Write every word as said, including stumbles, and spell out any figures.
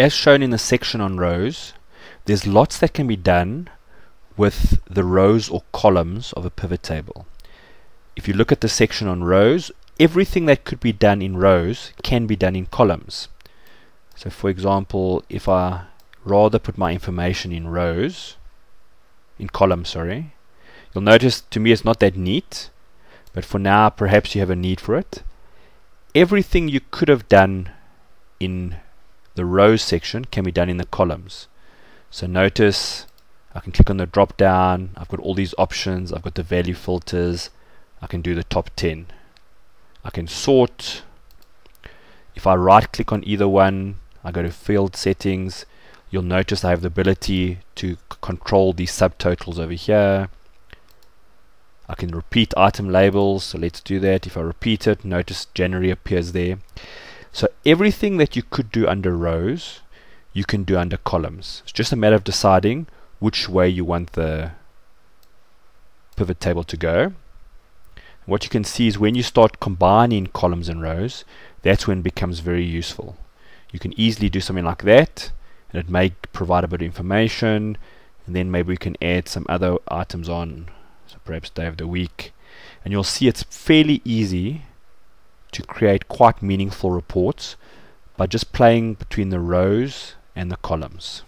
as shown in the section on rows, there's lots that can be done with the rows or columns of a pivot table. If you look at the section on rows, everything that could be done in rows can be done in columns. So for example, if I rather put my information in rows, in columns, sorry, you'll notice to me it's not that neat, but for now perhaps you have a need for it. Everything you could have done in the rows section can be done in the columns. So notice I can click on the drop down, I've got all these options, I've got the value filters, I can do the top ten. I can sort. If I right click on either one, I go to field settings, you'll notice I have the ability to control these subtotals over here. I can repeat item labels, so let's do that. If I repeat it, notice January appears there. So everything that you could do under rows, you can do under columns. It's just a matter of deciding which way you want the pivot table to go. What you can see is when you start combining columns and rows, that's when it becomes very useful. You can easily do something like that, and it may provide a bit of information, and then maybe we can add some other items on. So perhaps day of the week, and you'll see it's fairly easy to create quite meaningful reports by just playing between the rows and the columns.